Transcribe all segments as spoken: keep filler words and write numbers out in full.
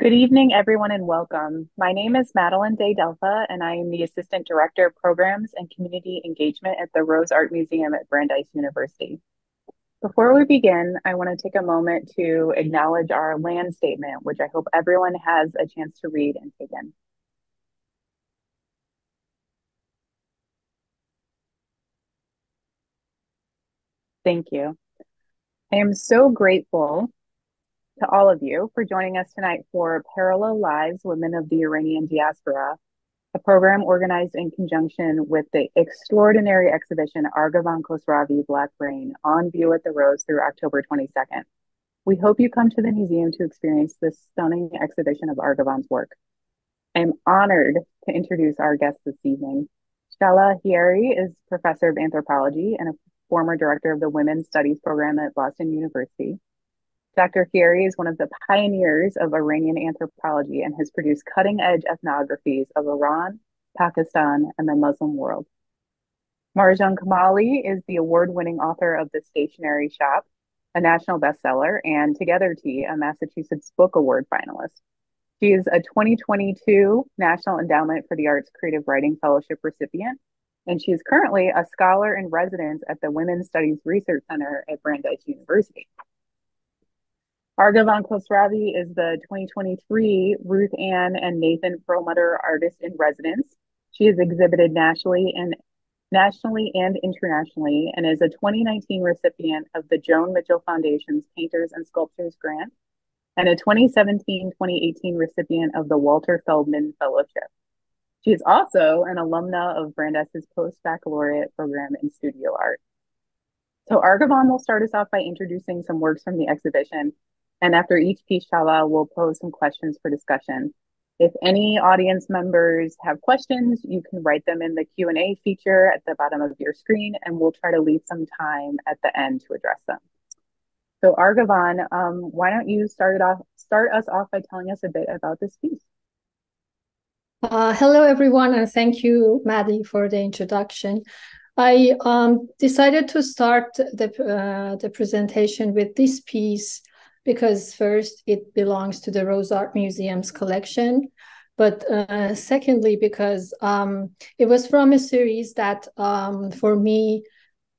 Good evening, everyone, and welcome. My name is Madeline Day Delta, and I am the Assistant Director of Programs and Community Engagement at the Rose Art Museum at Brandeis University. Before we begin, I want to take a moment to acknowledge our land statement, which I hope everyone has a chance to read and take in. Thank you. I am so grateful to all of you for joining us tonight for Parallel Lives, Women of the Iranian Diaspora, a program organized in conjunction with the extraordinary exhibition Arghavan Khosravi, Black Rain, on view at the Rose through October twenty-second. We hope you come to the museum to experience this stunning exhibition of Arghavan's work. I am honored to introduce our guest this evening. Shahla Haeri is Professor of Anthropology and a former Director of the Women's Studies Program at Boston University. Doctor Haeri is one of the pioneers of Iranian anthropology and has produced cutting-edge ethnographies of Iran, Pakistan, and the Muslim world. Marjan Kamali is the award-winning author of The Stationery Shop, a national bestseller, and Together Tea, a Massachusetts Book Award finalist. She is a twenty twenty-two National Endowment for the Arts Creative Writing Fellowship recipient, and she is currently a scholar in residence at the Women's Studies Research Center at Brandeis University. Arghavan Khosravi is the twenty twenty-three Ruth Ann and Nathan Perlmutter Artist-in-Residence. She has exhibited nationally and, nationally and internationally and is a twenty nineteen recipient of the Joan Mitchell Foundation's Painters and Sculptors Grant and a twenty seventeen twenty eighteen recipient of the Walter Feldman Fellowship. She is also an alumna of Brandeis' Post Baccalaureate Program in Studio Art. So Arghavan will start us off by introducing some works from the exhibition, and after each piece, Shahla will pose some questions for discussion. If any audience members have questions, you can write them in the Q and A feature at the bottom of your screen, and we'll try to leave some time at the end to address them. So Arghavan, um, why don't you start it off, start us off by telling us a bit about this piece? Uh, hello, everyone, and thank you, Maddie, for the introduction. I um, decided to start the, uh, the presentation with this piece because first, it belongs to the Rose Art Museum's collection. But uh, secondly, because um, it was from a series that um, for me,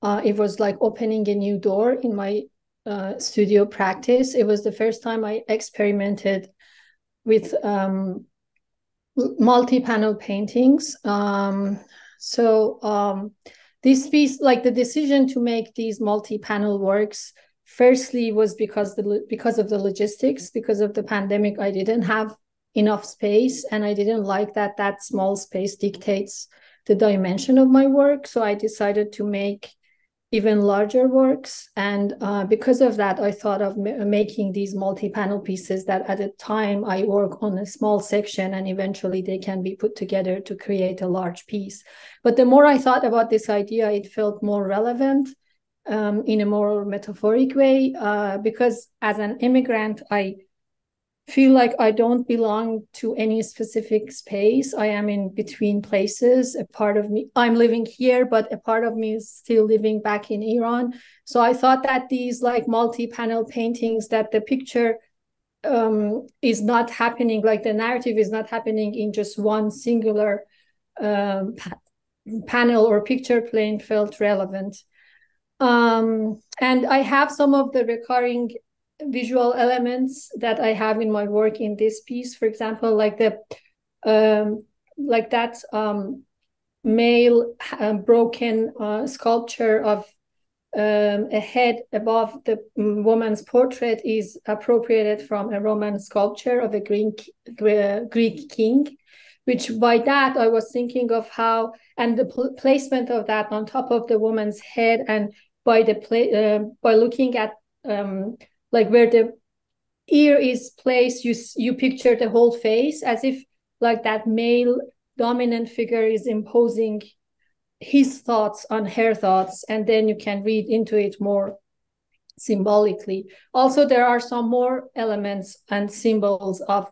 uh, it was like opening a new door in my uh, studio practice. It was the first time I experimented with um, multi-panel paintings. Um, so um, this piece, like the decision to make these multi-panel works, firstly was because the because of the logistics, because of the pandemic, I didn't have enough space, and I didn't like that that small space dictates the dimension of my work. So I decided to make even larger works. And uh, because of that, I thought of ma making these multi-panel pieces that at a time I work on a small section and eventually they can be put together to create a large piece. But the more I thought about this idea, it felt more relevant Um, in a more metaphoric way, uh, because as an immigrant, I feel like I don't belong to any specific space. I am in between places. A part of me, I'm living here, but a part of me is still living back in Iran. So I thought that these like multi-panel paintings, that the picture um, is not happening, like the narrative is not happening in just one singular um, pa panel or picture plane, felt relevant. Um, and I have some of the recurring visual elements that I have in my work in this piece. For example, like the um, like that um, male uh, broken uh, sculpture of um, a head above the woman's portrait is appropriated from a Roman sculpture of a Greek, Greek king, which by that I was thinking of how, and the pl placement of that on top of the woman's head, and by the play, uh, by looking at um, like where the ear is placed, you you picture the whole face as if like that male dominant figure is imposing his thoughts on her thoughts, and then you can read into it more symbolically. Also, there are some more elements and symbols of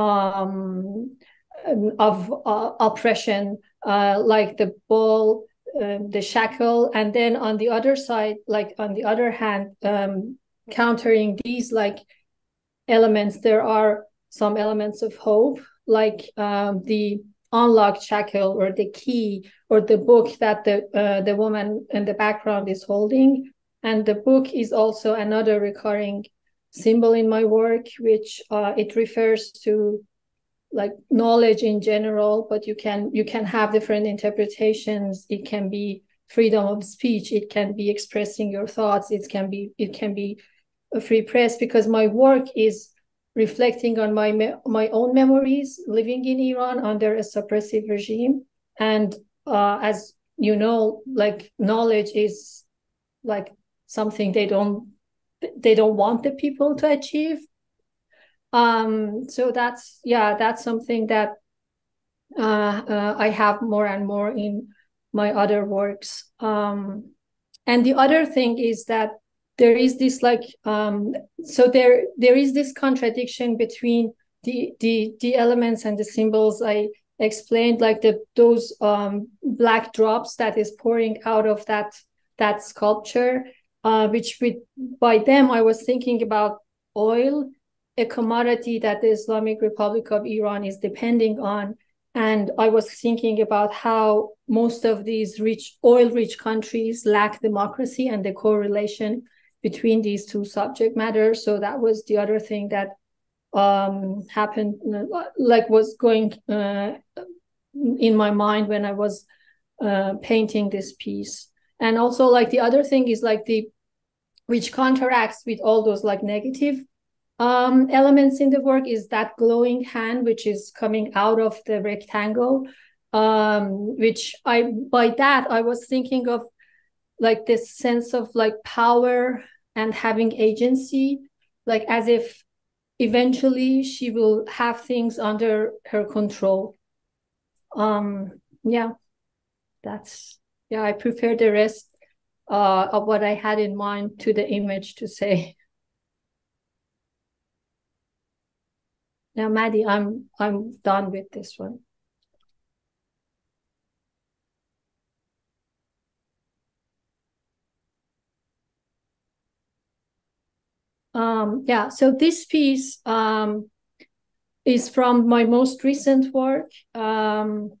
um, of uh, oppression, uh, like the ball, Um, the shackle, and then on the other side, like on the other hand, um, countering these like elements, there are some elements of hope, like um, the unlocked shackle or the key or the book that the uh, the woman in the background is holding. And the book is also another recurring symbol in my work, which uh, it refers to like knowledge in general, but you can you can have different interpretations. It can be freedom of speech, it can be expressing your thoughts, it can be it can be a free press, because my work is reflecting on my me- my own memories living in Iran under a suppressive regime. And uh, as you know, like knowledge is like something they don't they don't want the people to achieve. Um, so that's yeah, that's something that uh, uh, I have more and more in my other works. Um, and the other thing is that there is this like um, so there there is this contradiction between the the the elements and the symbols I explained, like the those um, black drops that is pouring out of that that sculpture, uh, which with by them I was thinking about oil, a commodity that the Islamic Republic of Iran is depending on. And I was thinking about how most of these rich, oil-rich countries lack democracy and the correlation between these two subject matters. So that was the other thing that um, happened, like was going uh, in my mind when I was uh, painting this piece. And also like the other thing is like the, which counteracts with all those like negative Um, elements in the work is that glowing hand, which is coming out of the rectangle, um, which I, by that, I was thinking of like this sense of like power and having agency, like as if eventually she will have things under her control. Um, yeah, that's, yeah, I prefer the rest uh, of what I had in mind to the image to say. Now, Maddie, I'm I'm done with this one. Um, yeah, so this piece um, is from my most recent work, um,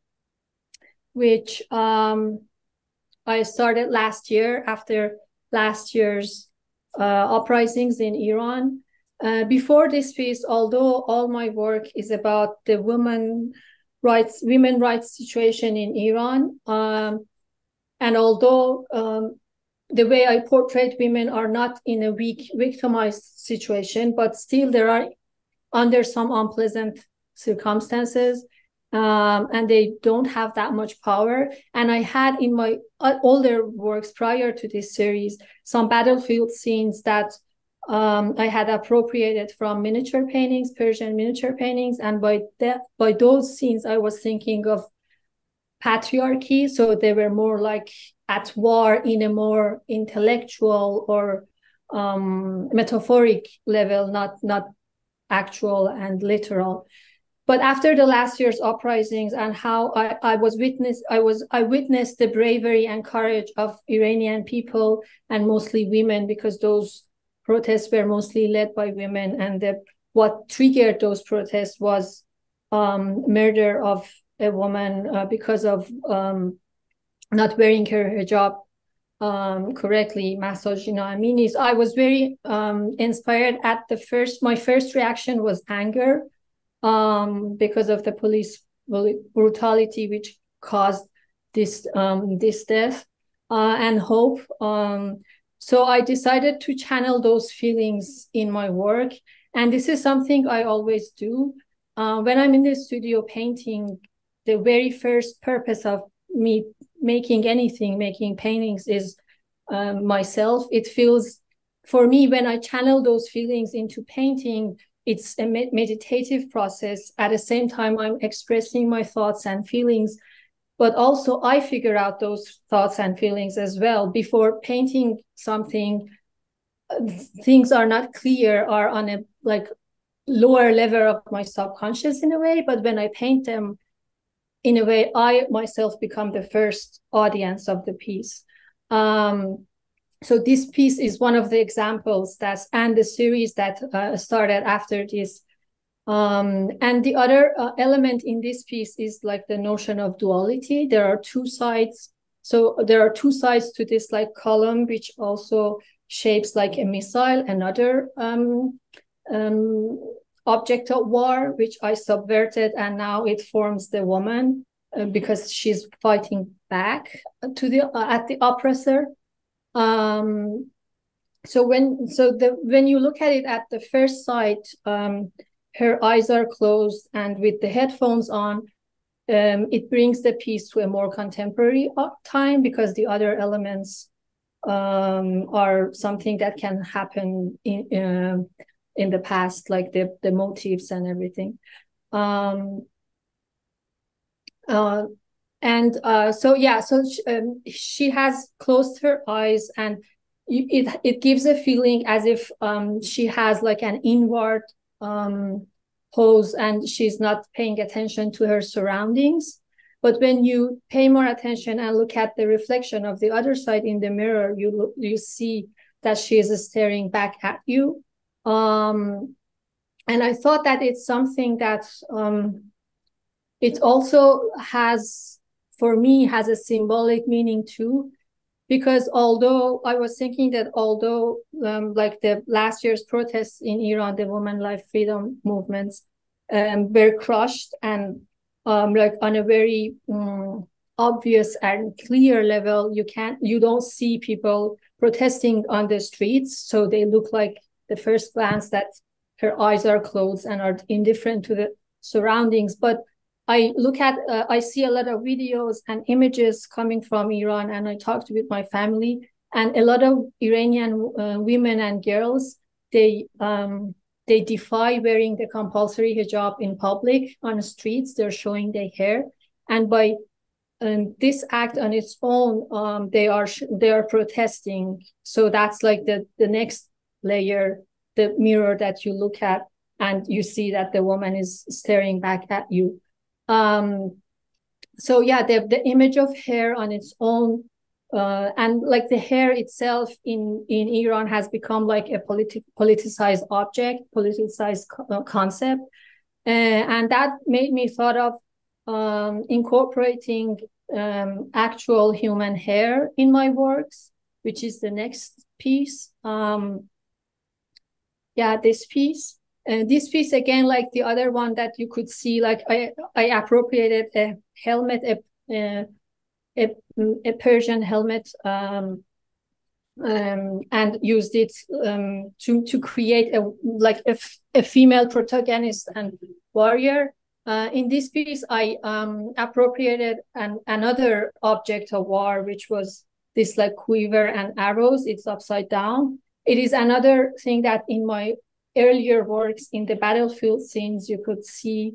which um, I started last year after last year's uh, uprisings in Iran. Uh, before this piece, although all my work is about the women rights, women rights situation in Iran, um, and although um, the way I portray women are not in a weak, victimized situation, but still there are under some unpleasant circumstances, um, and they don't have that much power. And I had in my older works prior to this series some battlefield scenes that Um, I had appropriated from miniature paintings, Persian miniature paintings, and by that, by those scenes, I was thinking of patriarchy. So they were more like at war in a more intellectual or um, metaphoric level, not not actual and literal. But after the last year's uprisings and how I, I was witness, I was I witnessed the bravery and courage of Iranian people and mostly women, because those protests were mostly led by women, and the, what triggered those protests was um, murder of a woman uh, because of um, not wearing her hijab um, correctly, Mahsa Amini. So I was very um, inspired at the first, my first reaction was anger um, because of the police brutality which caused this, um, this death uh, and hope. Um, So I decided to channel those feelings in my work. And this is something I always do. Uh, when I'm in the studio painting, the very first purpose of me making anything, making paintings is um, myself. It feels, for me, when I channel those feelings into painting, it's a med- meditative process. At the same time, I'm expressing my thoughts and feelings, but also I figure out those thoughts and feelings as well. Before painting something, things are not clear, are on a like lower level of my subconscious in a way, but when I paint them, in a way, I myself become the first audience of the piece. Um, so this piece is one of the examples that's, and the series that uh, started after this Um, and the other uh, element in this piece is like the notion of duality. There are two sides. So there are two sides to this like column, which also shapes like a missile, another um, um, object of war, which I subverted, and now it forms the woman uh, because she's fighting back to the uh, at the oppressor. Um, so when so the when you look at it at the first sight, um, her eyes are closed, and with the headphones on, um, it brings the piece to a more contemporary time because the other elements um, are something that can happen in uh, in the past, like the, the motifs and everything. Um, uh, and uh, so, yeah, so she, um, she has closed her eyes, and it, it gives a feeling as if um, she has like an inward um pose, and she's not paying attention to her surroundings. But when you pay more attention and look at the reflection of the other side in the mirror, you look, you see that she is staring back at you. Um and I thought that it's something that um it also has, for me, has a symbolic meaning too, because although I was thinking that although um, like the last year's protests in Iran, the Woman Life Freedom movements um, were crushed and um, like on a very um, obvious and clear level, you can't, you don't see people protesting on the streets. So they look like the first glance that her eyes are closed and are indifferent to the surroundings. But I look at, uh, I see a lot of videos and images coming from Iran, and I talked with my family, and a lot of Iranian uh, women and girls, they um, they defy wearing the compulsory hijab in public on the streets. They're showing their hair, and by um, this act on its own, um, they are sh they are protesting. So that's like the the next layer, the mirror that you look at, and you see that the woman is staring back at you. Um, so yeah, the, the image of hair on its own, uh, and like the hair itself in, in Iran has become like a politi politicized object, politicized co concept. Uh, and that made me thought of um, incorporating um, actual human hair in my works, which is the next piece. Um, yeah, this piece. Uh, this piece, again, like the other one that you could see, like I, I appropriated a helmet, a, a, a Persian helmet, um, um, and used it um, to, to create a like a, a female protagonist and warrior. Uh, in this piece, I um, appropriated an, another object of war, which was this like quiver and arrows. It's upside down. It is another thing that in my earlier works in the battlefield scenes, you could see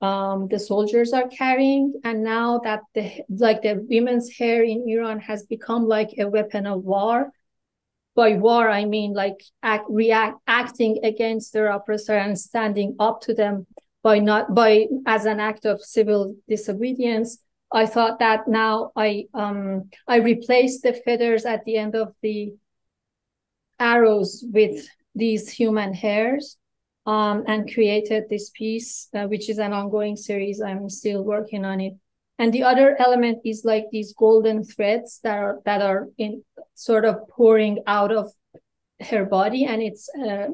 um, the soldiers are carrying, and now that the like the women's hair in Iran has become like a weapon of war. By war, I mean like act, react, acting against their oppressor and standing up to them by not by as an act of civil disobedience. I thought that now I um I replaced the feathers at the end of the arrows with these human hairs, um, and created this piece, uh, which is an ongoing series. I'm still working on it. And the other element is like these golden threads that are that are in sort of pouring out of her body, and it's uh,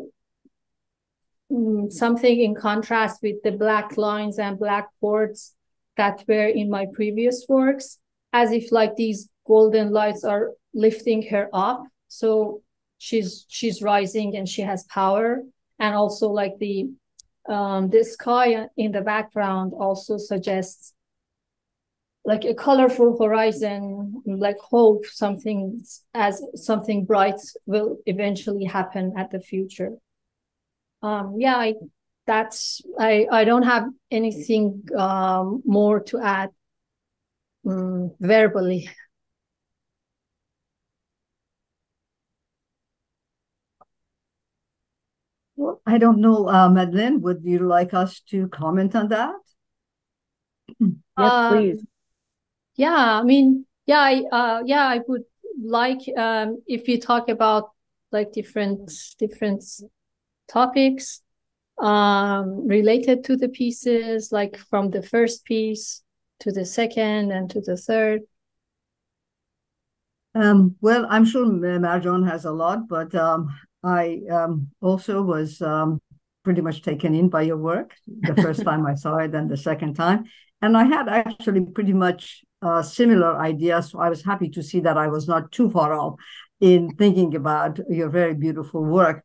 something in contrast with the black lines and black cords that were in my previous works, as if like these golden lights are lifting her up. So she's she's rising and she has power, and also like the um the sky in the background also suggests like a colorful horizon, like hope, something as something bright will eventually happen at the future. Um yeah, I, that's I I don't have anything um more to add um, verbally. Well, I don't know, uh, Madeline, would you like us to comment on that? Yes, uh, please. Yeah, I mean, yeah, I, uh, yeah, I would like um, if you talk about like different different topics. um, related to the pieces, like from the first piece to the second and to the third? Um, well, I'm sure Marjan has a lot, but um, I um, also was um, pretty much taken in by your work the first time I saw it and the second time. And I had actually pretty much uh, similar ideas. So I was happy to see that I was not too far off in thinking about your very beautiful work.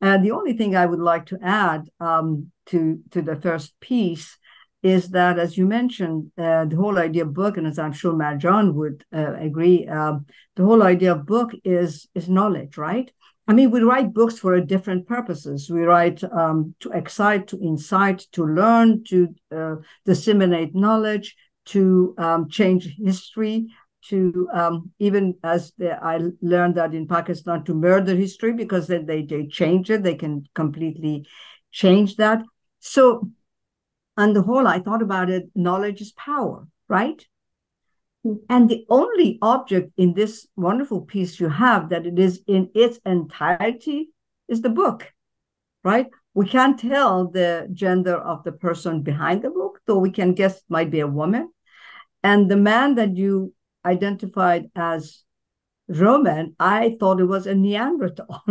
And the only thing I would like to add um, to, to the first piece is that, as you mentioned, uh, the whole idea of book, and as I'm sure Marjan would uh, agree, uh, the whole idea of book is, is knowledge, right? I mean, we write books for different purposes. We write um, to excite, to incite, to learn, to uh, disseminate knowledge, to um, change history, to um, even, as the, I learned that in Pakistan, to murder history, because then they, they change it. They can completely change that. So, on the whole, I thought about it, knowledge is power, right? And the only object in this wonderful piece you have that it is in its entirety is the book, right? We can't tell the gender of the person behind the book, though we can guess it might be a woman. And the man that you identified as Roman, I thought it was a Neanderthal.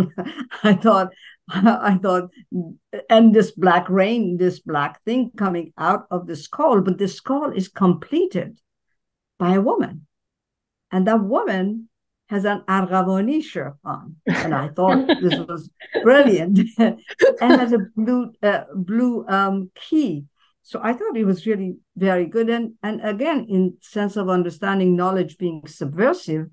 I thought, I thought, and this black rain, this black thing coming out of the skull, but the skull is completed by a woman. And that woman has an Arghavani shirt on. And I thought this was brilliant. And has a blue uh, blue um, key. So I thought it was really very good. And, and again, in sense of understanding knowledge being subversive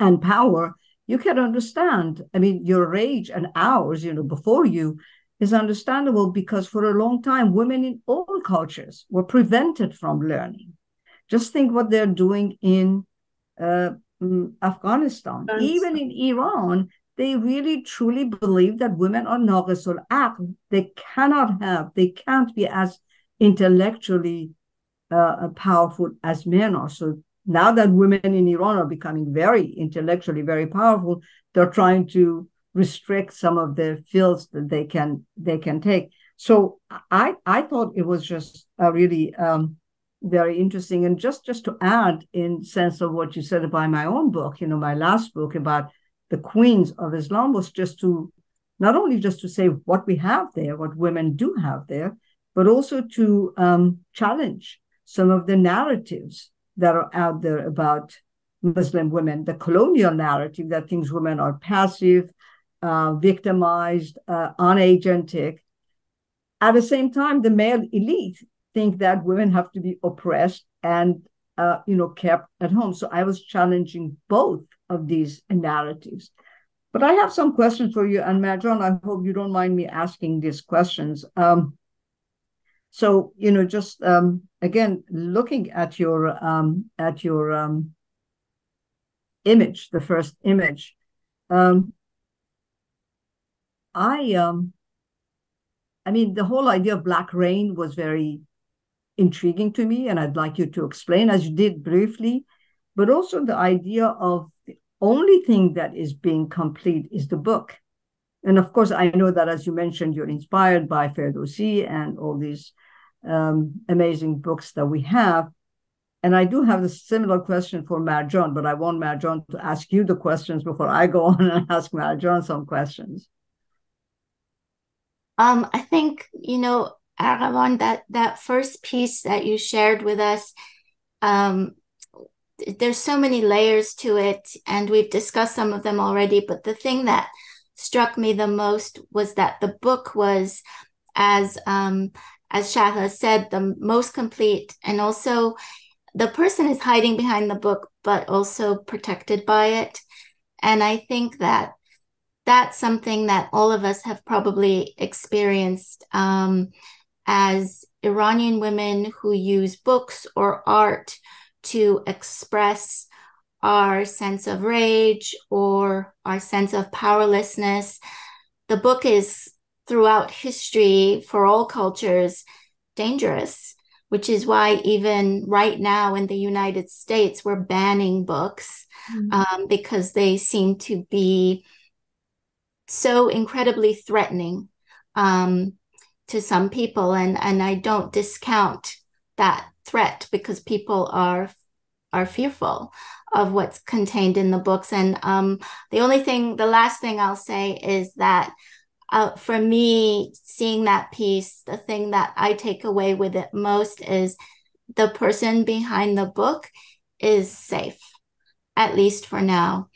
and power, you can understand. I mean, your rage and ours, you know, before you is understandable, because for a long time, women in all cultures were prevented from learning. Just think what they're doing in uh, Afghanistan. Afghanistan. Even in Iran, they really truly believe that women are naqis al-aql. They cannot have, they can't be as intellectually uh, powerful as men are. So now that women in Iran are becoming very intellectually, very powerful, they're trying to restrict some of the fields that they can they can take. So I I thought it was just a really um, very interesting. And just, just to add in sense of what you said about my own book, you know, my last book about the Queens of Islam was just to, not only just to say what we have there, what women do have there, but also to um, challenge some of the narratives that are out there about Muslim women, the colonial narrative that thinks women are passive, uh, victimized, uh, unagentic. At the same time, the male elite think that women have to be oppressed and uh, you know, kept at home. So I was challenging both of these narratives. But I have some questions for you, and Marjan, I hope you don't mind me asking these questions. Um, So, you know, just, um, again, looking at your um, at your um, image, the first image, um, I, um, I mean, the whole idea of Black Rain was very intriguing to me, and I'd like you to explain, as you did briefly, but also the idea of the only thing that is being complete is the book. And of course, I know that, as you mentioned, you're inspired by Ferdowsi and all these um, amazing books that we have. And I do have a similar question for Marjan, but I want Marjan to ask you the questions before I go on and ask Marjan some questions. Um, I think, you know, Arghavan, that, that first piece that you shared with us, um, there's so many layers to it, and we've discussed some of them already, but the thing that struck me the most was that the book was, as um, as Shahla said, the most complete, and also the person is hiding behind the book, but also protected by it. And I think that that's something that all of us have probably experienced um, as Iranian women who use books or art to express our sense of rage or our sense of powerlessness. The book is, throughout history, for all cultures, dangerous, which is why even right now in the United States, we're banning books, mm-hmm. um, because they seem to be so incredibly threatening. Um, to some people. And, and I don't discount that threat, because people are are fearful of what's contained in the books. And um, the only thing, the last thing I'll say is that uh, for me, seeing that piece, the thing that I take away with it most is the person behind the book is safe, at least for now.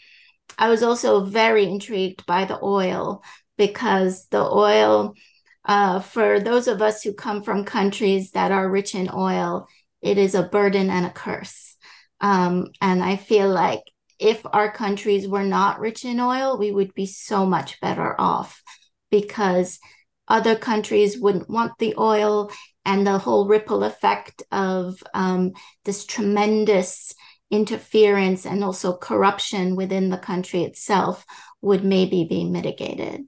I was also very intrigued by the oil, because the oil, uh, for those of us who come from countries that are rich in oil, it is a burden and a curse. Um, and I feel like if our countries were not rich in oil, we would be so much better off, because other countries wouldn't want the oil, and the whole ripple effect of um, this tremendous interference and also corruption within the country itself would maybe be mitigated.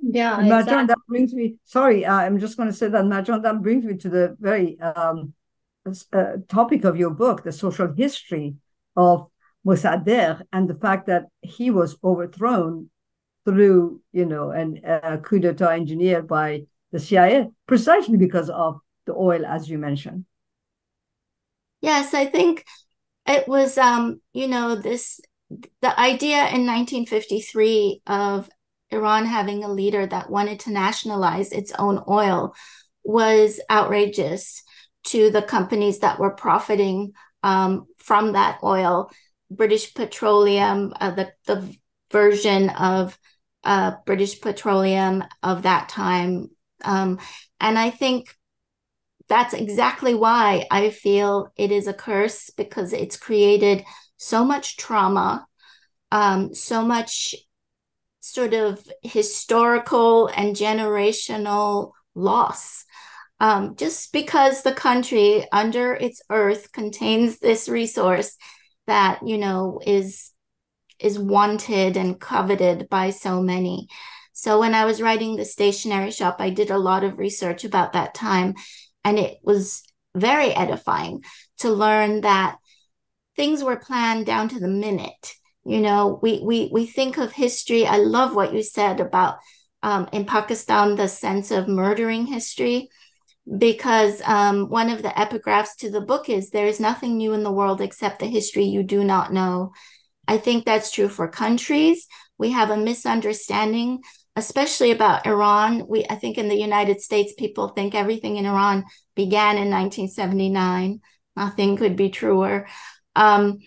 Yeah, Marjan, exactly. That brings me, sorry, uh, I'm just going to say that, Marjan, that brings me to the very um, uh, topic of your book, the social history of Mossadegh, and the fact that he was overthrown through, you know, an, a coup d'etat engineered by the C I A, precisely because of the oil, as you mentioned. Yes, I think it was, um, you know, this, the idea in nineteen fifty-three of Iran having a leader that wanted to nationalize its own oil was outrageous to the companies that were profiting um, from that oil. British Petroleum, uh, the, the version of uh, British Petroleum of that time. Um, and I think that's exactly why I feel it is a curse, because it's created so much trauma, um, so much sort of historical and generational loss, um, just because the country under its earth contains this resource that, you know, is, is wanted and coveted by so many. So when I was writing The Stationery Shop, I did a lot of research about that time. And it was very edifying to learn that things were planned down to the minute. You know, we we we think of history. I love what you said about um, in Pakistan, the sense of murdering history, because um, one of the epigraphs to the book is, there is nothing new in the world except the history you do not know. I think that's true for countries. We have a misunderstanding, especially about Iran. We, I think in the United States, people think everything in Iran began in nineteen seventy-nine. Nothing could be truer. Um,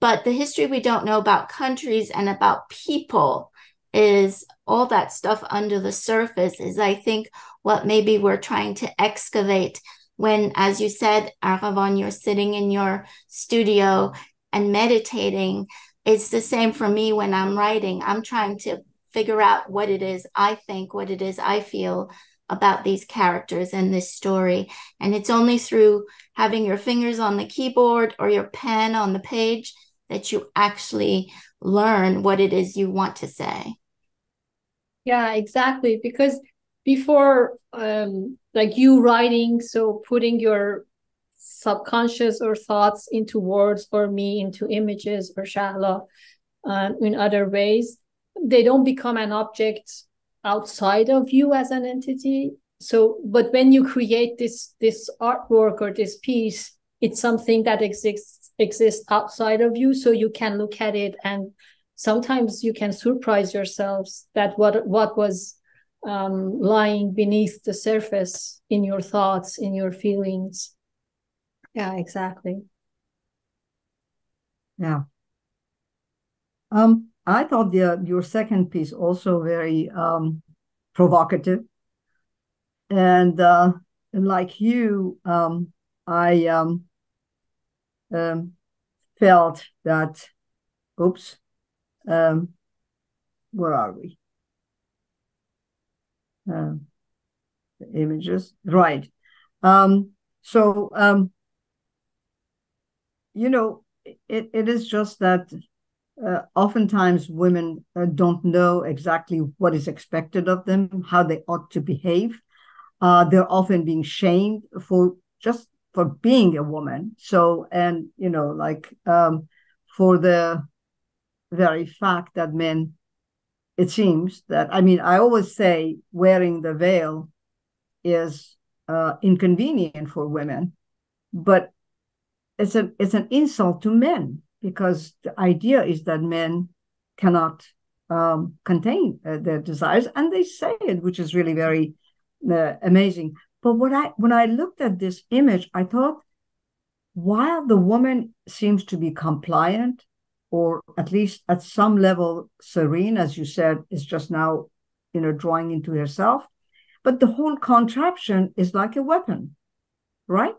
but the history we don't know about countries and about people is all that stuff under the surface is, I think, what maybe we're trying to excavate when, as you said, Arghavan, you're sitting in your studio and meditating. It's the same for me when I'm writing. I'm trying to figure out what it is I think, what it is I feel about these characters and this story. And it's only through having your fingers on the keyboard or your pen on the page that you actually learn what it is you want to say. Yeah, exactly. Because before, um, like you writing, so putting your subconscious or thoughts into words, or me into images, or Shahla um, in other ways, they don't become an object outside of you as an entity. So, but when you create this this artwork or this piece, it's something that exists exists outside of you. So you can look at it, and sometimes you can surprise yourselves that what what was um, lying beneath the surface in your thoughts, in your feelings. Yeah, exactly. Yeah. Um. I thought the, your second piece also very um, provocative. And uh, like you, um, I um, um, felt that, oops, um, where are we? Uh, the images, right. Um, so, um, you know, it, it is just that Uh, oftentimes women uh, don't know exactly what is expected of them, how they ought to behave. Uh, they're often being shamed for just for being a woman. So, and, you know, like um, for the very fact that men it seems that, I mean, I always say wearing the veil is uh, inconvenient for women, but it's an, it's an insult to men, because the idea is that men cannot um, contain uh, their desires, and they say it, which is really very uh, amazing. But what I when I looked at this image, I thought, while the woman seems to be compliant, or at least at some level serene, as you said, is just now, you know, drawing into herself, but the whole contraption is like a weapon, right?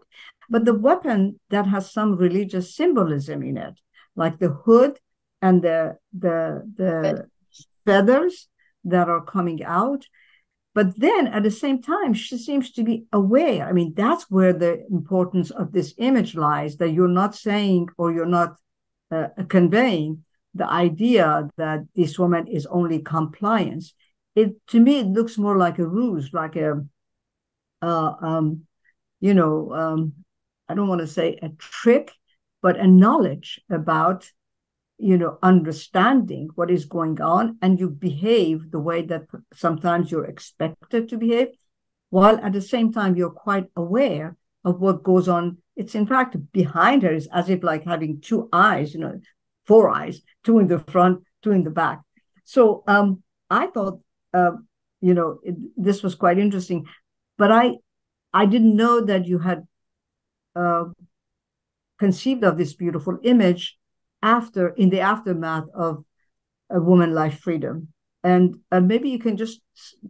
But the weapon that has some religious symbolism in it, like the hood and the the the feathers that are coming out. But then at the same time, she seems to be aware. I mean, that's where the importance of this image lies, that you're not saying, or you're not uh, conveying the idea that this woman is only compliance. It, to me, it looks more like a ruse, like a, uh, um, you know, um, I don't want to say a trick, but a knowledge about, you know, understanding what is going on, and you behave the way that sometimes you're expected to behave, while at the same time you're quite aware of what goes on. It's in fact behind her, is as if like having two eyes, you know, four eyes, two in the front, two in the back. So um, I thought, uh, you know, it, this was quite interesting, but I, I didn't know that you had uh, conceived of this beautiful image after, in the aftermath of uh, Woman Life Freedom. And uh, maybe you can just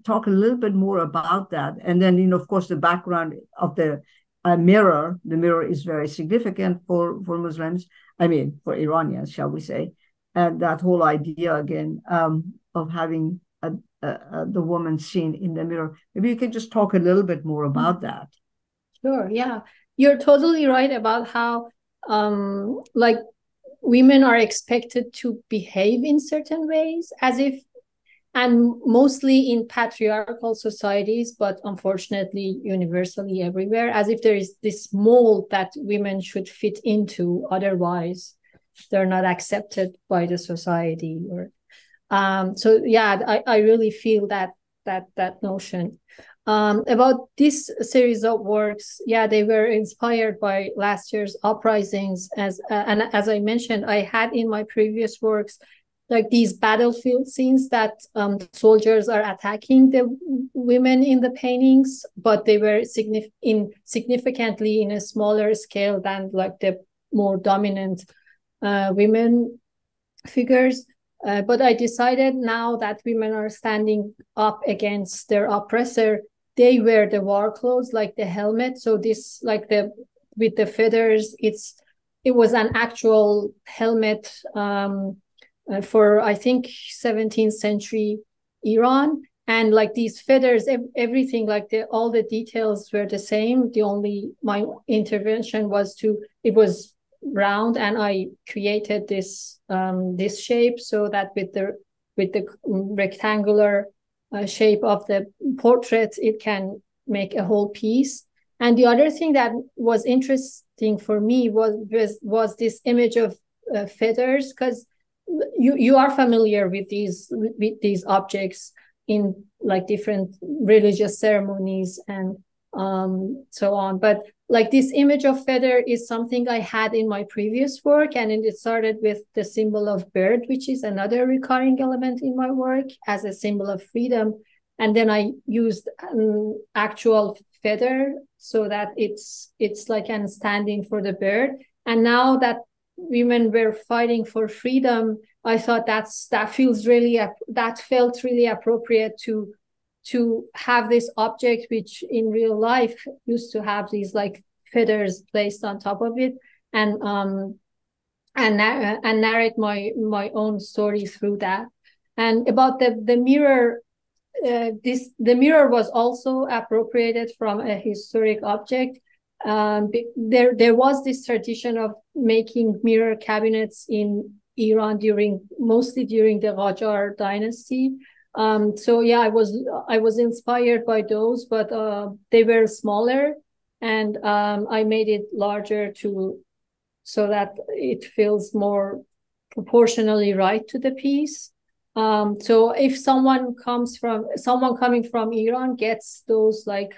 talk a little bit more about that. And then, you know, of course, the background of the uh, mirror, the mirror is very significant for, for Muslims, I mean, for Iranians, shall we say. And that whole idea, again, um, of having a, a, a, the woman seen in the mirror. Maybe you can just talk a little bit more about that. Sure, yeah. You're totally right about how, um, like, women are expected to behave in certain ways, as if, and mostly in patriarchal societies, but unfortunately universally everywhere, as if there is this mold that women should fit into, otherwise they're not accepted by the society. Or um, so, yeah, I, I really feel that that that notion. Um, about this series of works, yeah, they were inspired by last year's uprisings. As uh, and as I mentioned, I had in my previous works, like these battlefield scenes that um, soldiers are attacking the women in the paintings, but they were signif in significantly in a smaller scale than like the more dominant uh, women figures. Uh, but I decided now that women are standing up against their oppressor. They wear the war clothes, like the helmet. So this, like the, with the feathers, it's, it was an actual helmet um, for, I think, seventeenth century Iran. And like these feathers, everything, like the, all the details were the same. The only, my intervention was to, it was round, and I created this, um, this shape, so that with the, with the rectangular Uh, shape of the portrait, it can make a whole piece. And the other thing that was interesting for me was was, was this image of uh, feathers, because you you are familiar with these with these objects in like different religious ceremonies and um, so on. But like this image of feather is something I had in my previous work, and it started with the symbol of bird, which is another recurring element in my work as a symbol of freedom. And then I used um, actual feather, so that it's it's like an standing for the bird. And now that women were fighting for freedom, I thought that's that feels really that felt really appropriate to. to have this object, which in real life used to have these like feathers placed on top of it, and um and and narrate my my own story through that. And about the the mirror, uh, this the mirror was also appropriated from a historic object. Um, there there was this tradition of making mirror cabinets in Iran during mostly during the Ghajar dynasty. Um, so yeah, I was I was inspired by those, but uh, they were smaller, and um, I made it larger to, so that it feels more proportionally right to the piece. Um, so if someone comes from someone coming from Iran gets those like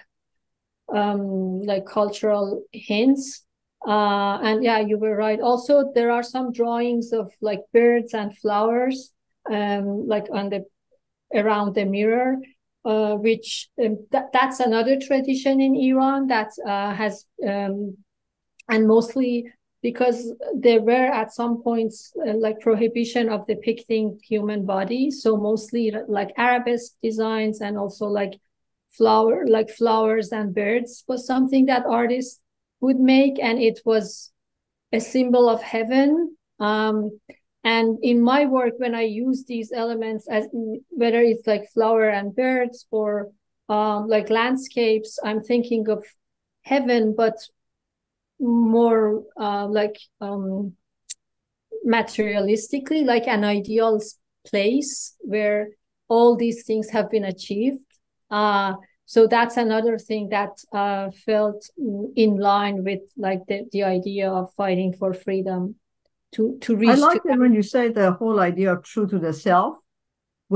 um, like cultural hints. Uh, and yeah, you were right. Also, there are some drawings of like birds and flowers, um, like on the around the mirror, uh, which um, th- that's another tradition in Iran that uh, has um, and mostly because there were at some points uh, like prohibition of depicting human body. So mostly like arabesque designs and also like flower like flowers and birds was something that artists would make, and it was a symbol of heaven. Um, and in my work, when I use these elements, as whether it's like flower and birds or um, like landscapes, I'm thinking of heaven, but more uh, like um, materialistically, like an ideal place where all these things have been achieved. Uh, So that's another thing that uh, felt in line with like the, the idea of fighting for freedom to, to reach. I like to- that when you say the whole idea of true to the self,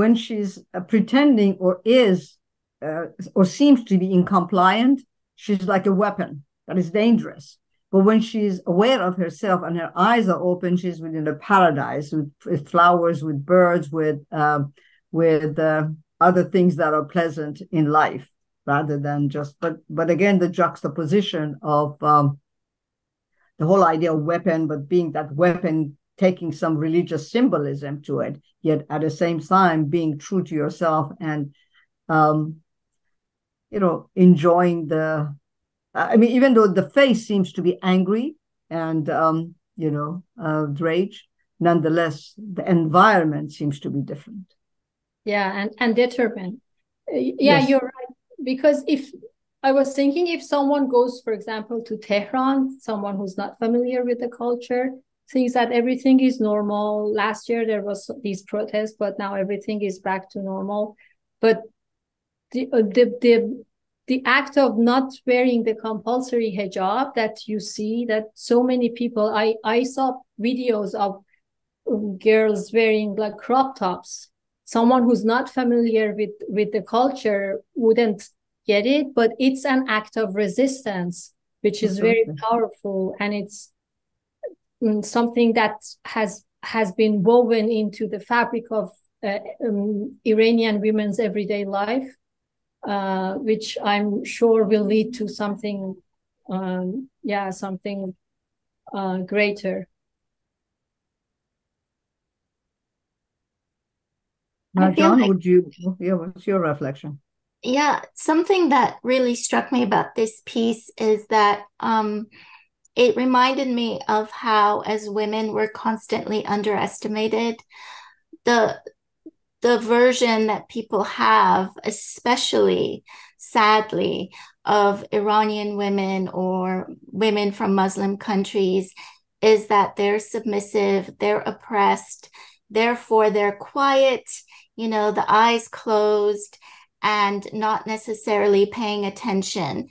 when she's uh, pretending or is uh, or seems to be in compliance, she's like a weapon that is dangerous. But when she's aware of herself and her eyes are open, she's within a paradise with, with flowers, with birds, with uh, with uh, other things that are pleasant in life. Rather than just, but but again, the juxtaposition of um, the whole idea of weapon, but being that weapon, taking some religious symbolism to it, yet at the same time being true to yourself and, um, you know, enjoying the, I mean, even though the face seems to be angry and, um, you know, uh, rage, nonetheless, the environment seems to be different. Yeah, and, and determined. Yeah, yes. You're right. Because if I was thinking, if someone goes, for example, to Tehran, someone who's not familiar with the culture, thinks that everything is normal. Last year, there was these protests, but now everything is back to normal. But the, the, the, the act of not wearing the compulsory hijab that you see, that so many people, I, I saw videos of girls wearing like crop tops. Someone who's not familiar with, with the culture wouldn't get it, but it's an act of resistance, which is very powerful. And it's something that has has been woven into the fabric of uh, um, Iranian women's everyday life, uh, which I'm sure will lead to something, um, yeah, something uh, greater. Now, John, like, would you, yeah, what's your reflection? Yeah, something that really struck me about this piece is that um, it reminded me of how, as women, we're constantly underestimated. The, the version that people have, especially, sadly, of Iranian women or women from Muslim countries is that they're submissive, they're oppressed, therefore they're quiet, you know, the eyes closed and not necessarily paying attention.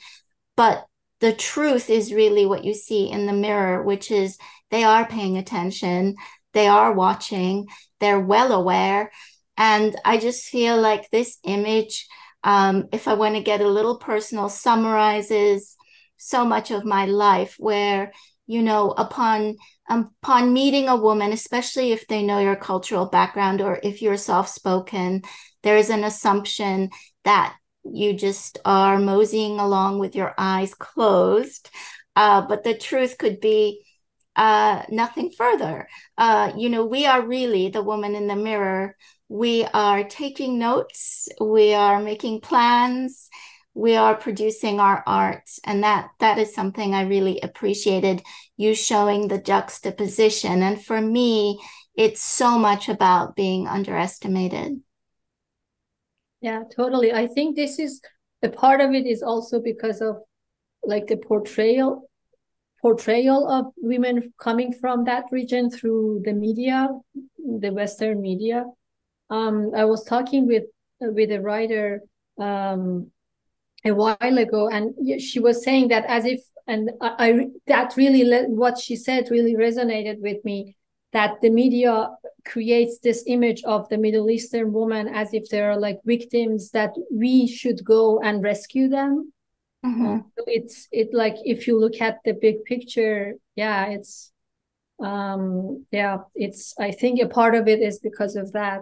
But the truth is really what you see in the mirror, which is they are paying attention, they are watching, they're well aware. And I just feel like this image, um, if I want to get a little personal, summarizes so much of my life where, you know, upon upon meeting a woman, especially if they know your cultural background or if you're soft-spoken, there is an assumption that you just are moseying along with your eyes closed. Uh, but the truth could be uh, nothing further. Uh, you know, we are really the woman in the mirror. We are taking notes. We are making plans. We are producing our art. And that that is something I really appreciated, you showing the juxtaposition. And for me, it's so much about being underestimated. Yeah, totally. I think this is, a part of it is also because of like the portrayal, portrayal of women coming from that region through the media, the Western media. Um, I was talking with, with a writer, um, a while ago, and she was saying that as if, and I, I that really, what she said really resonated with me, that the media creates this image of the Middle Eastern woman as if they're like victims that we should go and rescue them. Mm-hmm. So it's it like if you look at the big picture, yeah, it's um yeah, it's I think a part of it is because of that.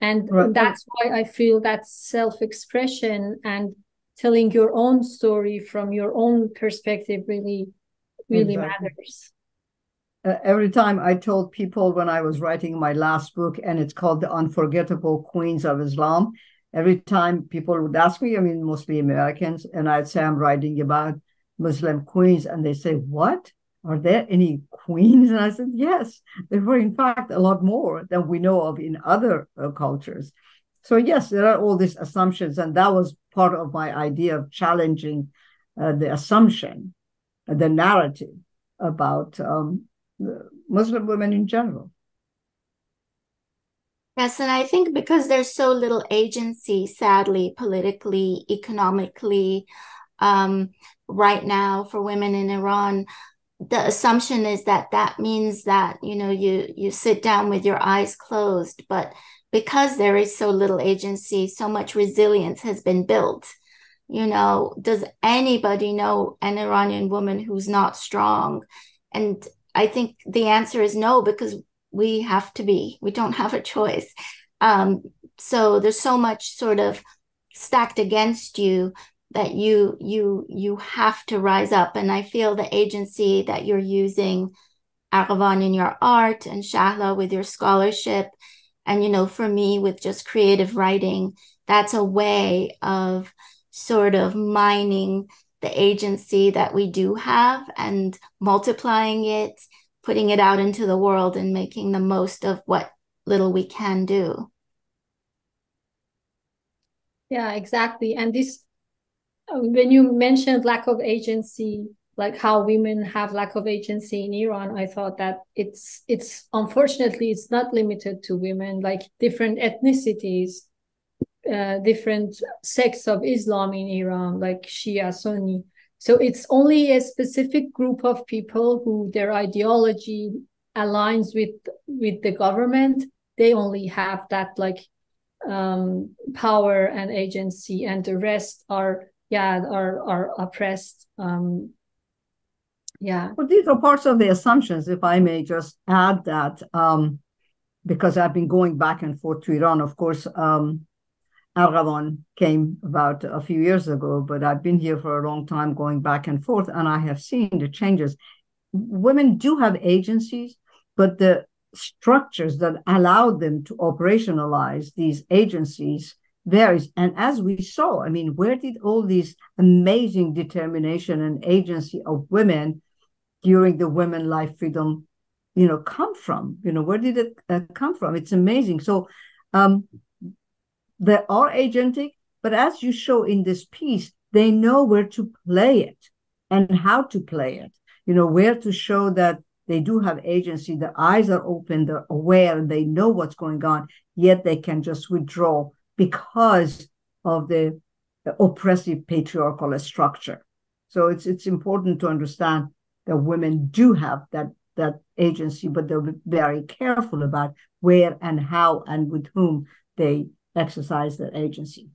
And right. that's why I feel that self-expression and telling your own story from your own perspective really, really exactly. matters. Uh, every time I told people when I was writing my last book, and it's called The Unforgettable Queens of Islam, every time people would ask me, I mean, mostly Americans, and I'd say I'm writing about Muslim queens, and they say, what? Are there any queens? And I said, yes, there were, in fact, a lot more than we know of in other uh, cultures. So yes, there are all these assumptions, and that was part of my idea of challenging uh, the assumption, uh, the narrative about um, Muslim women in general. Yes, and I think because there's so little agency, sadly, politically, economically, um, right now for women in Iran, the assumption is that that means that, you know, you you sit down with your eyes closed. But because there is so little agency, so much resilience has been built. You know, does anybody know an Iranian woman who's not strong? And I think the answer is no, because we have to be. We don't have a choice. Um, so there's so much sort of stacked against you that you you you have to rise up. And I feel the agency that you're using, Arghavan, in your art, and Shahla with your scholarship, and, you know, for me with just creative writing, that's a way of sort of mining the agency that we do have and multiplying it, putting it out into the world, and making the most of what little we can do. Yeah, exactly. And this, when you mentioned lack of agency, like how women have lack of agency in Iran, I thought that it's, it's unfortunately, it's not limited to women, like different ethnicities, uh, different sects of Islam in Iran, like Shia, Sunni. So it's only a specific group of people who their ideology aligns with, with the government. They only have that like um, power and agency, and the rest are, yeah, are, are oppressed. Um, Yeah. Well, these are parts of the assumptions, if I may just add that, um, because I've been going back and forth to Iran. Of course, um, Arghavan came about a few years ago, but I've been here for a long time going back and forth, and I have seen the changes. Women do have agencies, but the structures that allow them to operationalize these agencies varies. And as we saw, I mean, where did all these amazing determination and agency of women during the Women Life Freedom, you know, come from? You know, where did it uh, come from? It's amazing. So um, they are agentic, but as you show in this piece, they know where to play it and how to play it, you know, where to show that they do have agency, their eyes are open, they're aware, they know what's going on, yet they can just withdraw because of the oppressive patriarchal structure. So it's it's important to understand that women do have that, that agency, but they're very careful about where and how and with whom they exercise that agency.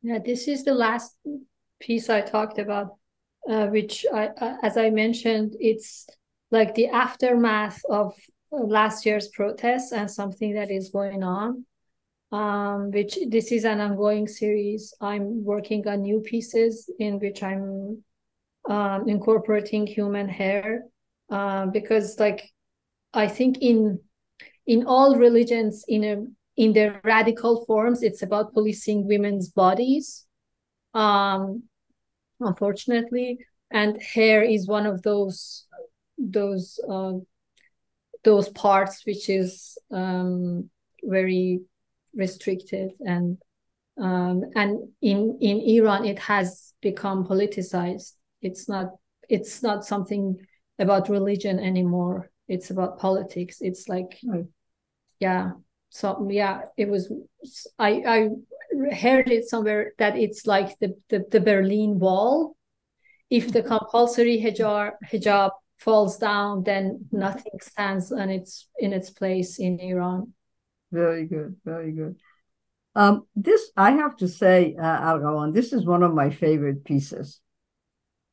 Yeah, this is the last piece I talked about, uh, which, I, uh, as I mentioned, it's like the aftermath of last year's protests and something that is going on, um, which this is an ongoing series. I'm working on new pieces in which I'm um, incorporating human hair, uh, because like I think in in all religions, in a in their radical forms, it's about policing women's bodies, um, unfortunately. And hair is one of those those uh, those parts which is um, very restricted, and um, and in in Iran it has become politicized. It's not it's not something about religion anymore. It's about politics. It's like, right. yeah. So yeah, it was, I, I heard it somewhere that it's like the, the, the Berlin Wall. If the compulsory hijab, hijab falls down, then nothing stands and it's in its place in Iran. Very good, very good. Um, this, I have to say, uh, Arghavan, this is one of my favorite pieces,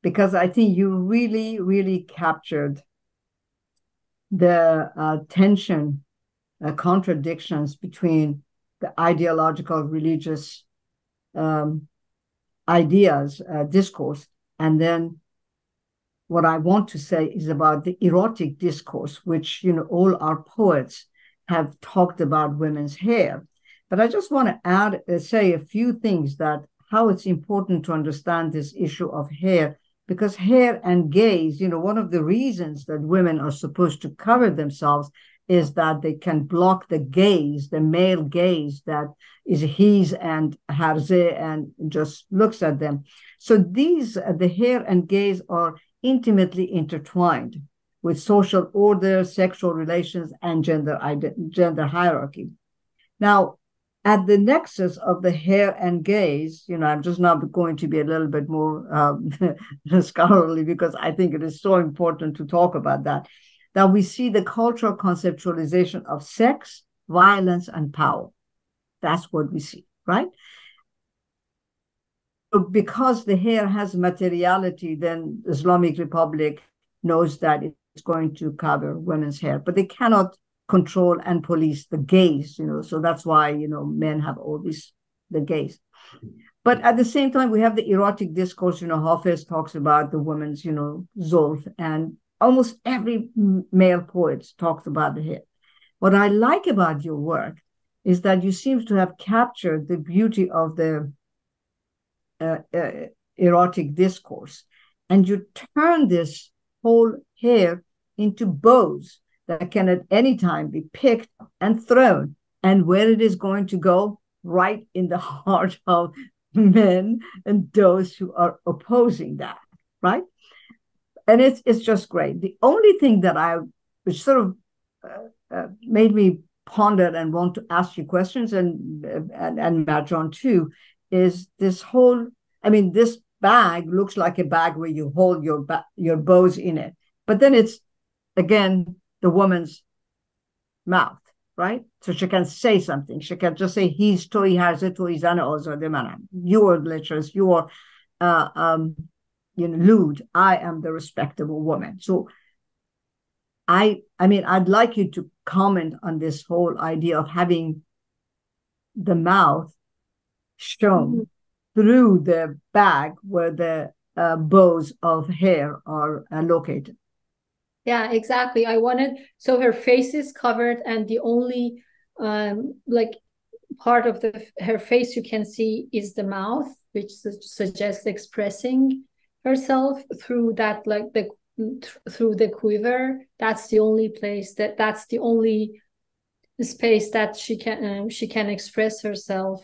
because I think you really, really captured the uh, tension, uh, contradictions between the ideological, religious um, ideas, uh, discourse, and then what I want to say is about the erotic discourse, which, you know, all our poets have talked about women's hair. But I just want to add, uh, say a few things that how it's important to understand this issue of hair, because hair and gaze, you know, one of the reasons that women are supposed to cover themselves is that they can block the gaze, the male gaze that is his and hers and just looks at them. So these, uh, the hair and gaze are intimately intertwined with social order, sexual relations, and gender, gender hierarchy. Now, at the nexus of the hair and gaze, you know, I'm just now going to be a little bit more um, scholarly, because I think it is so important to talk about that, that we see the cultural conceptualization of sex, violence, and power. That's what we see, right? So because the hair has materiality, then the Islamic Republic knows that it's going to cover women's hair, but they cannot control and police the gaze, you know, so that's why, you know, men have always the gaze. But at the same time, we have the erotic discourse, you know, Hafez talks about the women's, you know, Zulf, and almost every male poet talks about the hair. What I like about your work is that you seem to have captured the beauty of the uh, uh, erotic discourse, and you turn this whole hair into bows that can at any time be picked and thrown, and where it is going to go, right in the heart of men and those who are opposing that, right? And it's it's just great. The only thing that I, which sort of uh, uh, made me ponder and want to ask you questions, and and, and Marjan too, is this whole, I mean, this bag looks like a bag where you hold your ba- your bows in it, but then it's, again, the woman's mouth, right? So she can say something. She can just say, he's toy, has it, toy, zana, also the man. You are lecherous, you are, uh, um, you know, lewd. I am the respectable woman. So I, I mean, I'd like you to comment on this whole idea of having the mouth shown mm-hmm. through the bag where the uh, bows of hair are uh, located. Yeah, exactly. I wanted, so her face is covered, and the only um, like part of the her face you can see is the mouth, which su- suggests expressing herself through that, like the th- through the quiver. That's the only place that that's the only space that she can um, she can express herself.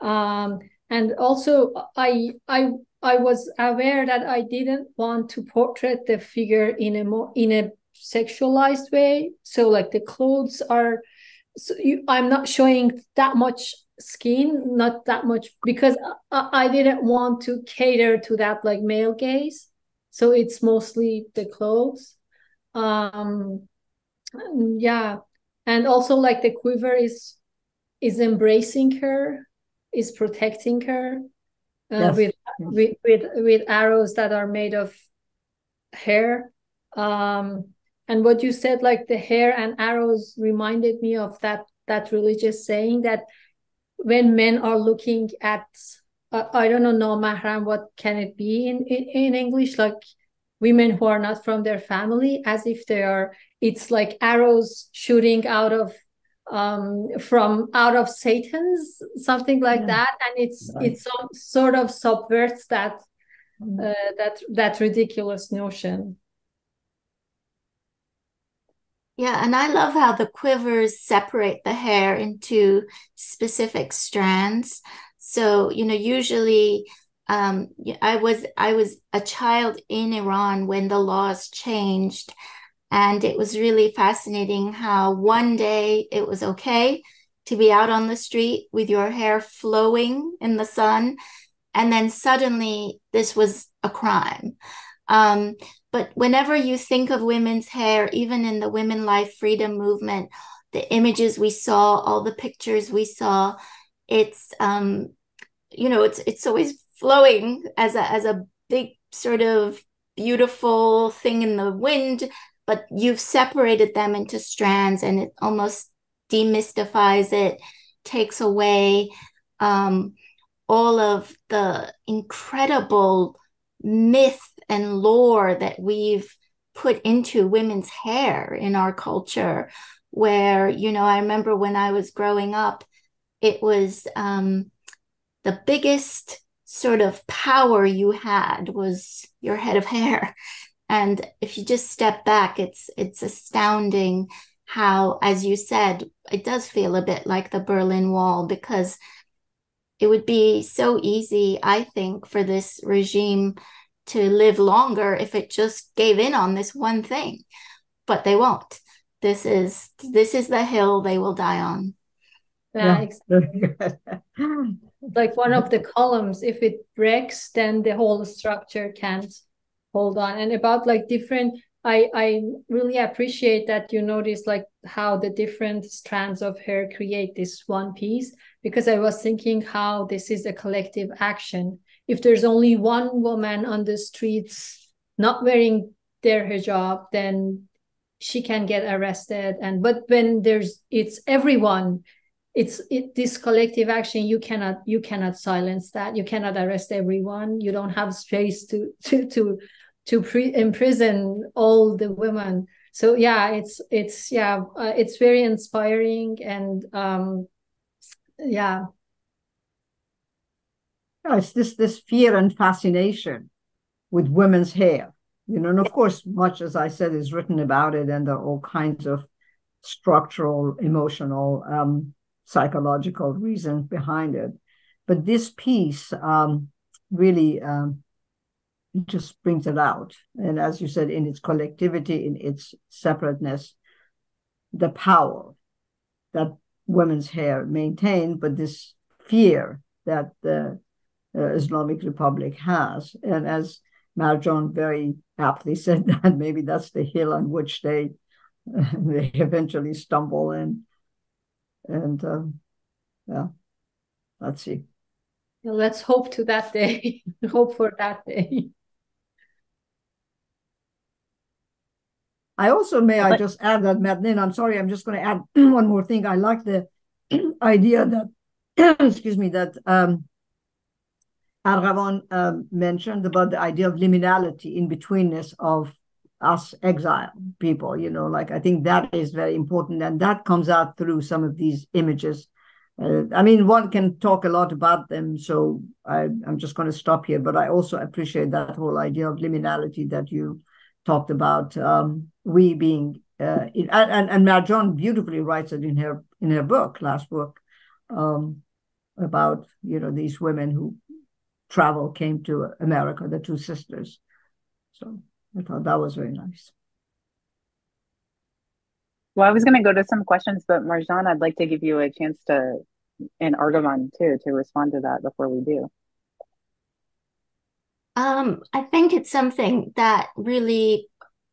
Um, and also, I I. I was aware that I didn't want to portray the figure in a more in a sexualized way. So like the clothes are, so you, I'm not showing that much skin, not that much, because I, I didn't want to cater to that like male gaze. So it's mostly the clothes. Um, yeah. And also like the quiver is, is embracing her, is protecting her. Uh, yes. with, with with with arrows that are made of hair, um, and what you said, like the hair and arrows, reminded me of that that religious saying that when men are looking at uh, I don't know non-mahram, what can it be in, in in English, like women who are not from their family, as if they are, it's like arrows shooting out of um from out of Satan's, something like yeah. that, and it's right. it's some, sort of subverts that mm-hmm. uh, that that ridiculous notion. Yeah, and I love how the quivers separate the hair into specific strands. So, you know, usually um, I was I was a child in Iran when the laws changed, and it was really fascinating how one day it was okay to be out on the street with your hair flowing in the sun, and then suddenly this was a crime. Um, but whenever you think of women's hair, even in the Women Life Freedom movement, the images we saw, all the pictures we saw, it's um, you know, it's it's always flowing as a as a big sort of beautiful thing in the wind. But you've separated them into strands, and it almost demystifies it, takes away um, all of the incredible myth and lore that we've put into women's hair in our culture, where, you know, I remember when I was growing up, it was um, the biggest sort of power you had was your head of hair. And if you just step back, it's it's astounding how, as you said, it does feel a bit like the Berlin Wall, because it would be so easy, I think, for this regime to live longer if it just gave in on this one thing, but they won't. This is this is the hill they will die on. Yeah, exactly. Like one of the columns, if it breaks, then the whole structure can't hold on. And about like different, I, I really appreciate that you notice like how the different strands of hair create this one piece, because I was thinking how this is a collective action. If there's only one woman on the streets not wearing their hijab, then she can get arrested. And but when there's it's everyone, it's it, this collective action, you cannot you cannot silence that. You cannot arrest everyone. You don't have space to to to. to pre- imprison all the women. So yeah, it's it's yeah, uh, it's very inspiring, and um, yeah. yeah, it's this this fear and fascination with women's hair, you know. And of course, much as I said is written about it, and there are all kinds of structural, emotional, um, psychological reasons behind it. But this piece um, really. Um, just brings it out. And as you said, in its collectivity, in its separateness, the power that women's hair maintained, but this fear that the uh, Islamic Republic has. And as Marjan very aptly said, that maybe that's the hill on which they, uh, they eventually stumble in. And um, yeah, let's see. Let's hope to that day, hope for that day. I also, may I just add that, Madeline, I'm sorry, I'm just going to add one more thing. I like the idea that, excuse me, that um, Arghavan um, mentioned about the idea of liminality, in-betweenness of us exile people, you know, like I think that is very important. And that comes out through some of these images. Uh, I mean, one can talk a lot about them, so I, I'm just going to stop here. But I also appreciate that whole idea of liminality that you talked about, um, we being uh, in, and and Marjan beautifully writes it in her in her book, last book, um, about you know these women who travel came to America, the two sisters. So I thought that was very nice. Well, I was going to go to some questions, but Marjan, I'd like to give you a chance to, and Arghavan too, to respond to that before we do. Um, I think it's something that really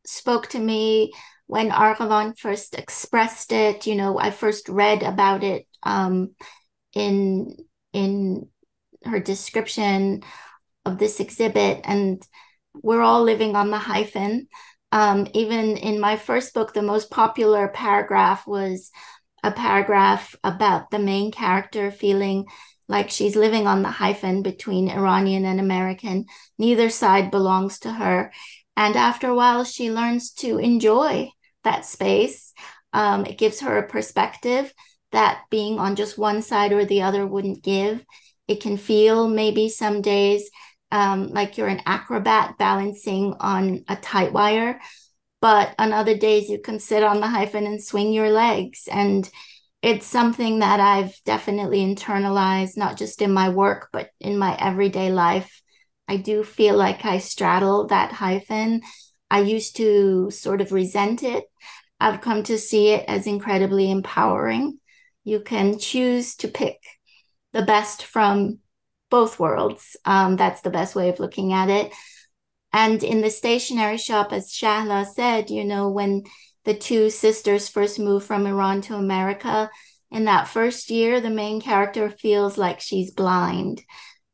spoke to me when Arghavan first expressed it. You know, I first read about it um, in in her description of this exhibit, and we're all living on the hyphen. Um, even in my first book, the most popular paragraph was a paragraph about the main character feeling like she's living on the hyphen between Iranian and American. Neither side belongs to her. And after a while, she learns to enjoy that space. Um, it gives her a perspective that being on just one side or the other wouldn't give. It can feel maybe some days Um, like you're an acrobat balancing on a tight wire, but on other days you can sit on the hyphen and swing your legs. And it's something that I've definitely internalized, not just in my work, but in my everyday life. I do feel like I straddle that hyphen. I used to sort of resent it. I've come to see it as incredibly empowering. You can choose to pick the best from both worlds. Um, that's the best way of looking at it. And in the stationery shop, as Shahla said, you know, when the two sisters first moved from Iran to America, in that first year, the main character feels like she's blind,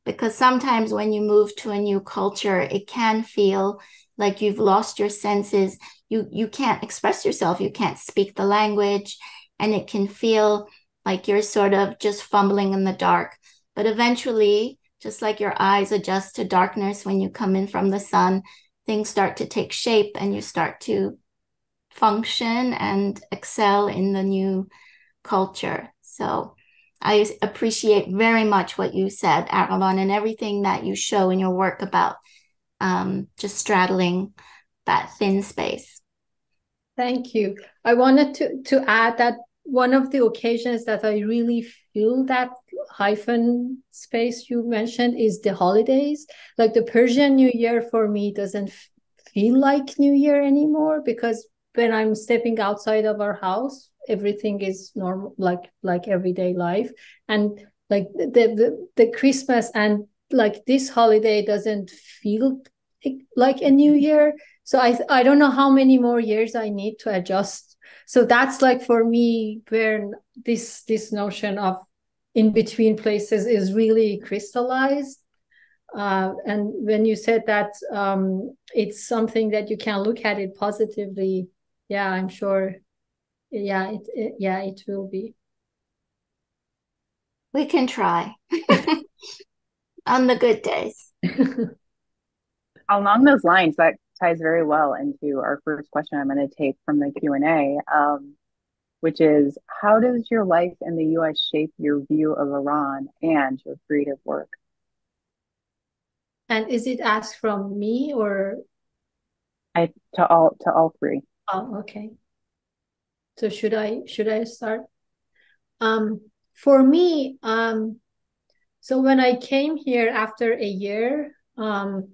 because sometimes when you move to a new culture, it can feel like you've lost your senses. You, you can't express yourself. You can't speak the language. And it can feel like you're sort of just fumbling in the dark. But eventually, just like your eyes adjust to darkness when you come in from the sun, things start to take shape and you start to function and excel in the new culture. So I appreciate very much what you said, Arghavan, and everything that you show in your work about um, just straddling that thin space. Thank you. I wanted to, to add that one of the occasions that I really feel that hyphen space you mentioned is the holidays. Like the Persian New Year for me doesn't feel like New Year anymore, because when I'm stepping outside of our house, everything is normal, like like everyday life. And like the, the, the Christmas and like this holiday doesn't feel like a new year. So I I don't know how many more years I need to adjust. So that's like for me where this this notion of in between places is really crystallized. Uh, and when you said that um, it's something that you can look at it positively, yeah, I'm sure. Yeah, it, it, yeah, it will be. We can try on the good days. Along those lines, that ties very well into our first question I'm going to take from the Q and A, um, which is, how does your life in the U S shape your view of Iran and your creative work? And is it asked from me or? I, to all, to all three. Oh, okay. So should I, should I start? Um, for me, um, so when I came here after a year, um,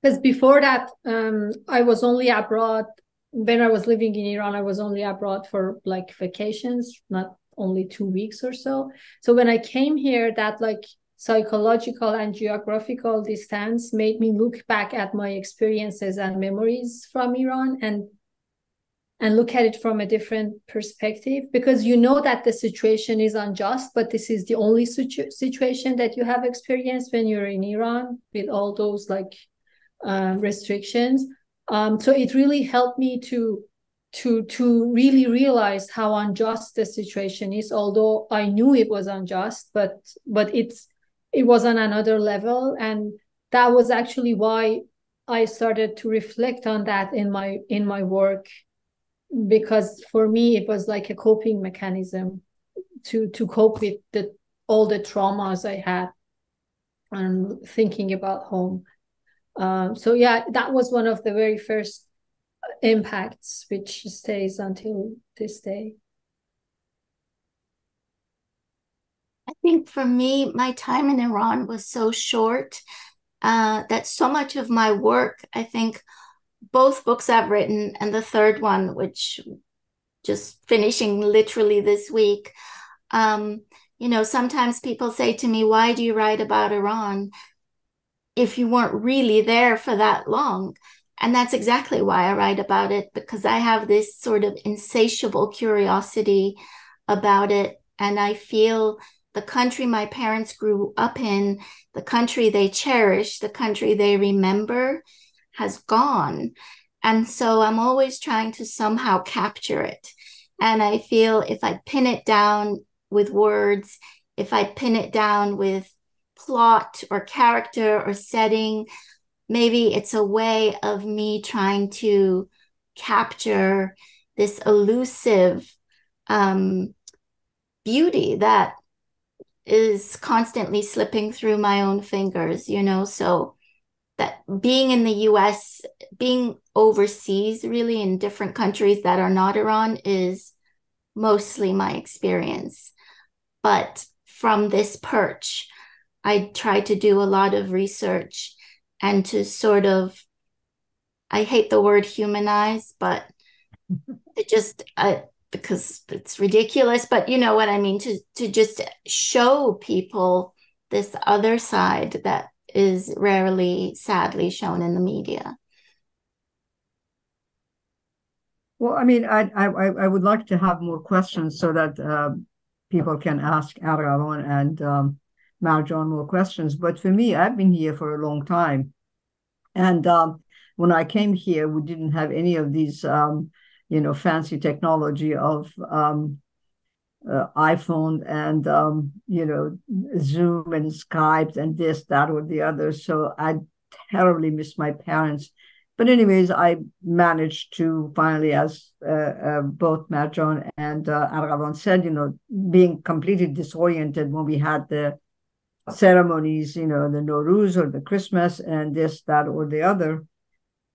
because before that, um, I was only abroad. When I was living in Iran, I was only abroad for like vacations, not only two weeks or so. So when I came here, that like psychological and geographical distance made me look back at my experiences and memories from Iran and and look at it from a different perspective, because you know that the situation is unjust, but this is the only situ- situation that you have experienced when you're in Iran with all those like Uh, restrictions. Um, so it really helped me to to to really realize how unjust the situation is. Although I knew it was unjust, but but it's it was on another level, and that was actually why I started to reflect on that in my in my work, because for me it was like a coping mechanism to to cope with the all the traumas I had and thinking about home. Um, so yeah, that was one of the very first impacts, which stays until this day. I think for me, my time in Iran was so short uh, that so much of my work, I think both books I've written and the third one, which just finishing literally this week, um, you know, sometimes people say to me, why do you write about Iran if you weren't really there for that long? And that's exactly why I write about it, because I have this sort of insatiable curiosity about it. And I feel the country my parents grew up in, the country they cherish, the country they remember has gone. And so I'm always trying to somehow capture it. And I feel if I pin it down with words, if I pin it down with plot or character or setting, maybe it's a way of me trying to capture this elusive um, beauty that is constantly slipping through my own fingers, you know. So that being in the U S, being overseas really in different countries that are not Iran is mostly my experience. But from this perch, I try to do a lot of research and to sort of, I hate the word humanize, but it just, I, because it's ridiculous, but you know what I mean, to, to just show people this other side that is rarely, sadly, shown in the media. Well, I mean, I I, I would like to have more questions so that uh, people can ask Arghavan and um, Marjan more questions. But for me, I've been here for a long time. And um, when I came here, we didn't have any of these, um, you know, fancy technology of um, uh, iPhone and, um, you know, Zoom and Skype and this, that, or the other. So I terribly miss my parents. But anyways, I managed to finally, as uh, uh, both Marjan and uh, Arghavan said, you know, being completely disoriented when we had the ceremonies, you know, the Nowruz or the Christmas and this, that, or the other.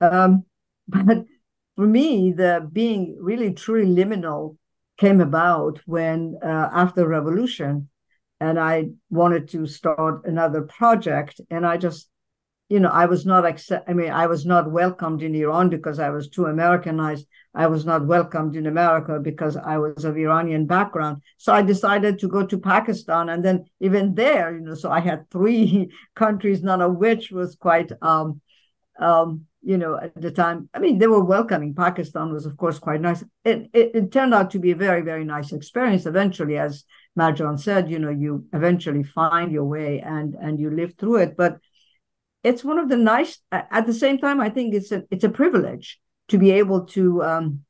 Um, but for me, the being really truly liminal came about when, uh, after revolution, and I wanted to start another project, and I just, you know, I was not accept. I mean, I was not welcomed in Iran because I was too Americanized. I was not welcomed in America because I was of Iranian background. So I decided to go to Pakistan, and then even there, you know, so I had three countries, none of which was quite, um, um, you know, at the time. I mean, they were welcoming. Pakistan was, of course, quite nice. It it, it turned out to be a very, very nice experience. Eventually, as Marjan said, you know, you eventually find your way and and you live through it, but. It's one of the nice, at the same time, I think it's a, it's a privilege to be able to um,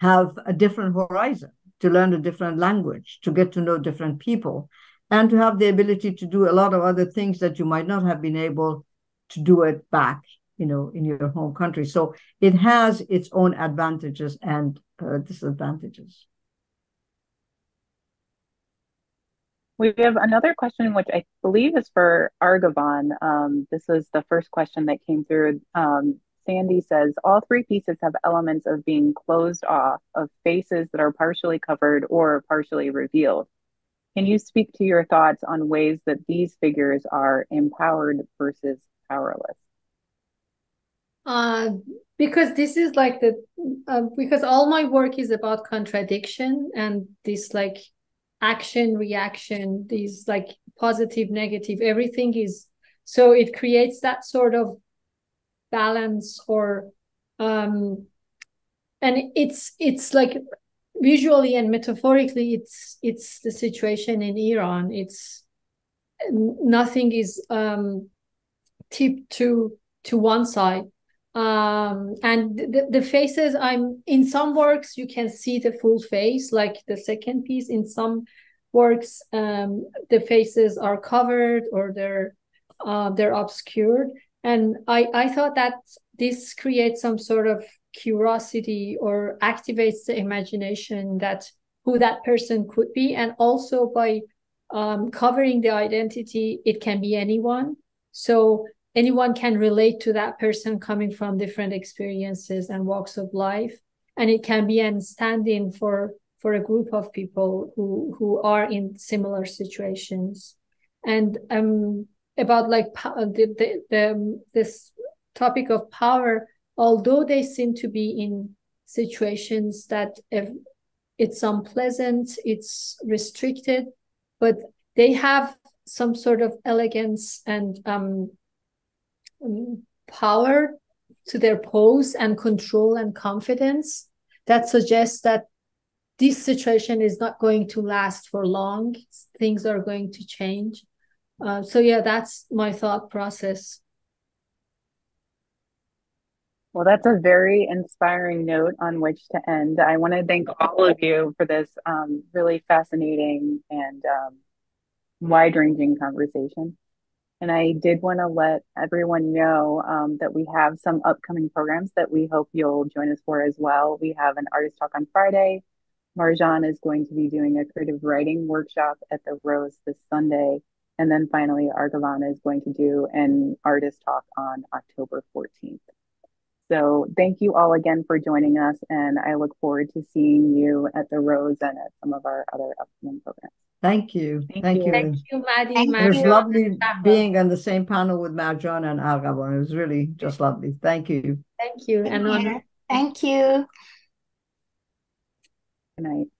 have a different horizon, to learn a different language, to get to know different people, and to have the ability to do a lot of other things that you might not have been able to do it back, you know, in your home country. So it has its own advantages and uh, disadvantages. We have another question, which I believe is for Arghavan. Um, this is the first question that came through. Um, Sandy says, all three pieces have elements of being closed off, of faces that are partially covered or partially revealed. Can you speak to your thoughts on ways that these figures are empowered versus powerless? Uh, because this is like the, uh, because all my work is about contradiction and this like, action, reaction, these like positive, negative, everything is, so it creates that sort of balance or, um, and it's, it's like visually and metaphorically, it's, it's the situation in Iran. It's nothing is, um, tipped to, to one side. Um, and the, the faces, I'm in some works, you can see the full face, like the second piece. In some works, um, the faces are covered or they're, uh, they're obscured. And I, I thought that this creates some sort of curiosity or activates the imagination that who that person could be. And also by, um, covering the identity, it can be anyone. So anyone can relate to that person coming from different experiences and walks of life. And it can be a stand-in for, for a group of people who, who are in similar situations. And um, about like the, the, the, this topic of power, although they seem to be in situations that if it's unpleasant, it's restricted, but they have some sort of elegance and um. power to their pose and control and confidence that suggests that this situation is not going to last for long. Things are going to change. Uh, so yeah, that's my thought process. Well, that's a very inspiring note on which to end. I want to thank all of you for this um, really fascinating and um, wide-ranging conversation. And I did want to let everyone know um, that we have some upcoming programs that we hope you'll join us for as well. We have an artist talk on Friday. Marjan is going to be doing a creative writing workshop at the Rose this Sunday. And then finally, Arghavan is going to do an artist talk on October fourteenth. So thank you all again for joining us. And I look forward to seeing you at the Rose and at some of our other upcoming programs. Thank you. Thank, Thank you. you. Thank you, Maddie. Thank Marjan. It was lovely being on the same panel with Marjan and Arghavan. It was really just lovely. Thank you. Thank you. Thank and you. Thank you. Good night.